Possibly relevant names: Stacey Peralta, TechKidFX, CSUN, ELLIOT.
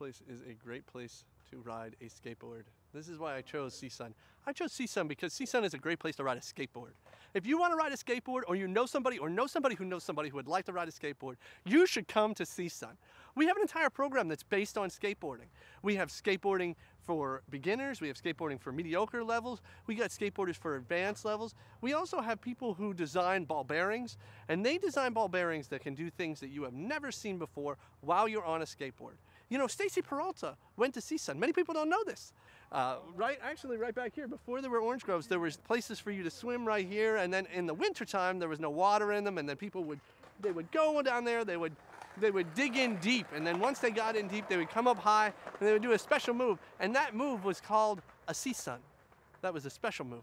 place is a great place to ride a skateboard. This is why I chose CSUN. I chose CSUN because CSUN is a great place to ride a skateboard. If you want to ride a skateboard, or you know somebody who knows somebody who would like to ride a skateboard, you should come to CSUN. We have an entire program that's based on skateboarding. We have skateboarding for beginners. We have skateboarding for mediocre levels. We got skateboarders for advanced levels. We also have people who design ball bearings, and they design ball bearings that can do things that you have never seen before while you're on a skateboard. You know, Stacey Peralta went to CSUN. Many people don't know this. Right back here, before there were orange groves, there was places for you to swim right here, and then in the wintertime, there was no water in them, and then people would, they would go down there, they would dig in deep, and then once they got in deep, they would come up high, and they would do a special move, and that move was called a CSUN. That was a special move.